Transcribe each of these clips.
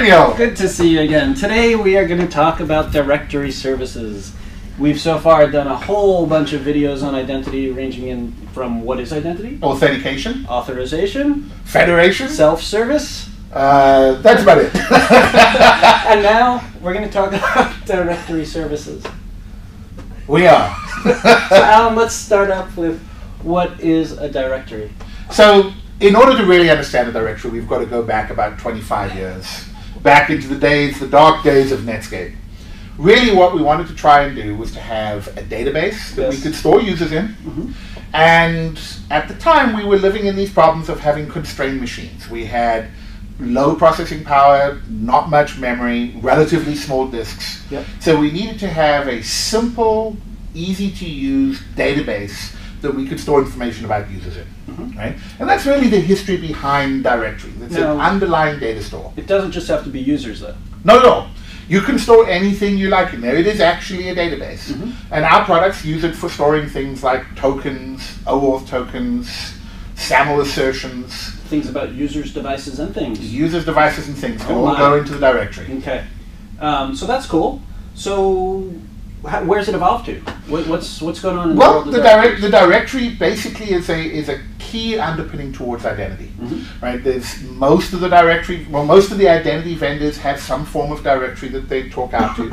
Daniel! Good to see you again. Today we are going to talk about directory services. We've so far done a whole bunch of videos on identity, ranging in from what is identity? Authentication. Authorization. Federation. Self-service. That's about it. And now we're going to talk about directory services. We are. So Alan, let's start off with what is a directory? So, in order to really understand a directory, we've got to go back about 25 years, back into the days, the dark days of Netscape. Really what we wanted to try and do was to have a database that we could store users in, and at the time we were living in these problems of having constrained machines. We had low processing power, not much memory, relatively small disks. Yep. So we needed to have a simple, easy-to-use database that we could store information about users in, right? And that's really the history behind directories. It's an underlying data store. It doesn't just have to be users, though. Not at all. You can store anything you like in there. It is actually a database. And our products use it for storing things like tokens, OAuth tokens, SAML assertions. Things about users, devices, and things. Users, devices, and things can all go into the directory. Okay. So that's cool. So where's it evolved to? What's going on in the world of directories? The directory basically is a key underpinning towards identity, right? There's most of the directory, well, most of the identity vendors have some form of directory that they talk out to.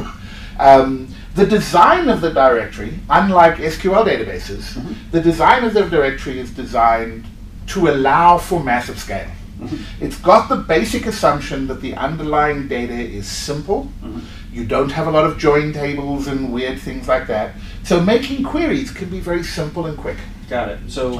The design of the directory, unlike SQL databases, the design of the directory is designed to allow for massive scale. It's got the basic assumption that the underlying data is simple. You don't have a lot of join tables and weird things like that. So making queries can be very simple and quick. Got it. So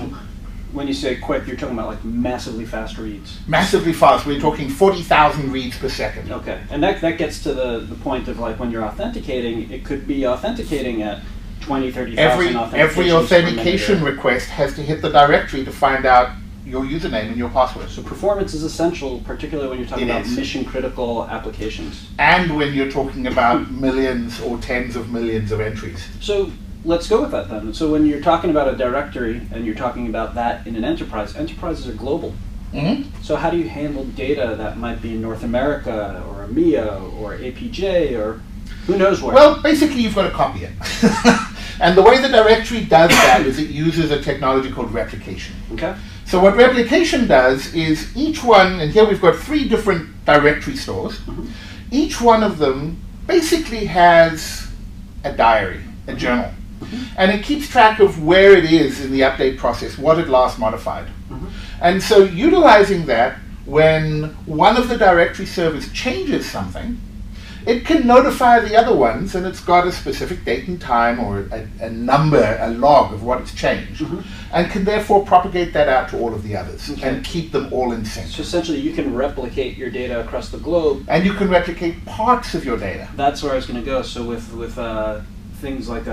when you say quick, you're talking about like massively fast reads. Massively fast. We're talking 40,000 reads per second. Okay. And that gets to the point of like when you're authenticating, it could be authenticating at 20, 30,000 authentications. Every authentication request has to hit the directory to find out your username and your password. So performance is essential, particularly when you're talking about mission-critical applications. And when you're talking about millions or tens of millions of entries. So let's go with that then. So when you're talking about a directory and you're talking about that in an enterprise, enterprises are global. So how do you handle data that might be in North America or EMEA or APJ or who knows where? Well, basically you've got to copy it. And the way the directory does that is it uses a technology called replication. Okay. So what replication does is each one, and here we've got three different directory stores, each one of them basically has a diary, a journal, and it keeps track of where it is in the update process, what it last modified. And so utilizing that, when one of the directory servers changes something, it can notify the other ones, and it's got a specific date and time or a number, a log of what it's changed, and can therefore propagate that out to all of the others and keep them all in sync. So essentially you can replicate your data across the globe. And you can replicate parts of your data. That's where I was going to go. So with things like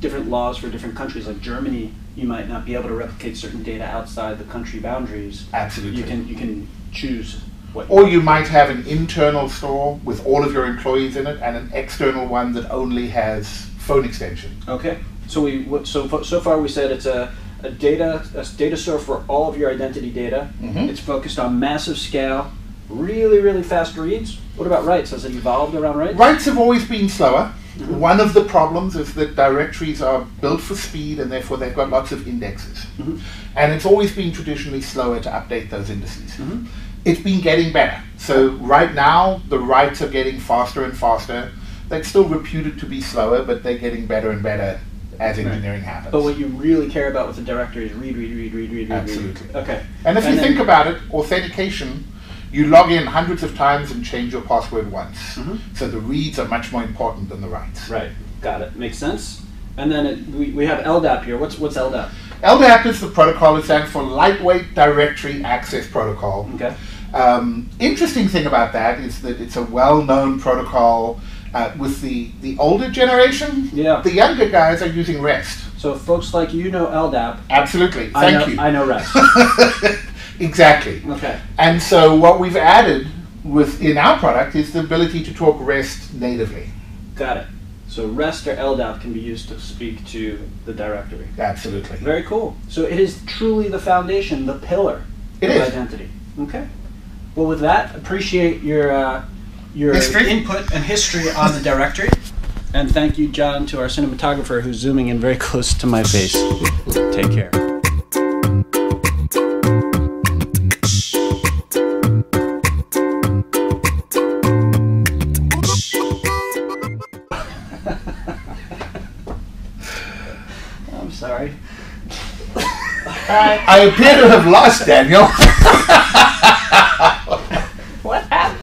different laws for different countries, like Germany, you might not be able to replicate certain data outside the country boundaries. Absolutely. You can choose. Or you might have an internal store with all of your employees in it, and an external one that only has phone extension. Okay. So so far we said it's a data store for all of your identity data. It's focused on massive scale, really, really fast reads. What about writes? Has it evolved around writes? Writes have always been slower. One of the problems is that directories are built for speed, and therefore they've got lots of indexes. And it's always been traditionally slower to update those indices. It's been getting better. So right now, the writes are getting faster and faster. They're still reputed to be slower, but they're getting better and better as engineering happens. But what you really care about with the directory is read. Absolutely. Okay. And if you think about it, authentication, you log in hundreds of times and change your password once. So the reads are much more important than the writes. Right. Got it. Makes sense. And then we have LDAP here. What's LDAP? LDAP is the protocol. It stands for Lightweight Directory Access Protocol. Okay. Interesting thing about that is that it's a well-known protocol with the older generation. Yeah. The younger guys are using REST. So folks like you know LDAP. Absolutely. I know REST. Exactly. Okay. And so what we've added within our product is the ability to talk REST natively. Got it. So REST or LDAP can be used to speak to the directory. Absolutely. Very cool. So it is truly the foundation, the pillar of identity. Okay. Well, with that, appreciate your your input and history on the directory. And thank you, John, to our cinematographer who's zooming in very close to my face. Take care. I appear to have lost Daniel.